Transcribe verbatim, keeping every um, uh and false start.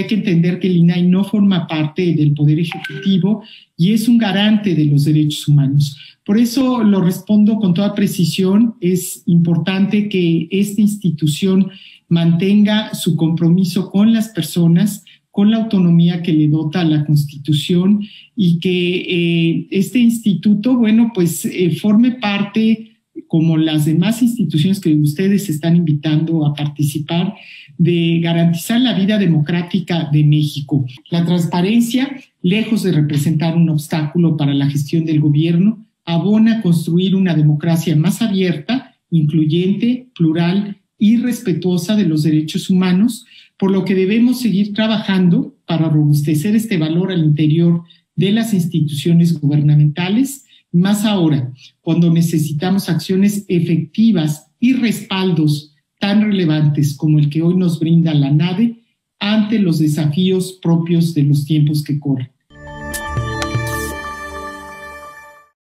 hay que entender que el INAI no forma parte del Poder Ejecutivo y es un garante de los derechos humanos. Por eso lo respondo con toda precisión, es importante que esta institución mantenga su compromiso con las personas, con la autonomía que le dota la Constitución y que eh, este instituto, bueno, pues eh, forme parte, como las demás instituciones que ustedes están invitando a participar, de garantizar la vida democrática de México. La transparencia, lejos de representar un obstáculo para la gestión del gobierno, abona a construir una democracia más abierta, incluyente, plural y respetuosa de los derechos humanos, por lo que debemos seguir trabajando para robustecer este valor al interior de las instituciones gubernamentales, más ahora, cuando necesitamos acciones efectivas y respaldos tan relevantes como el que hoy nos brinda la NADE ante los desafíos propios de los tiempos que corren.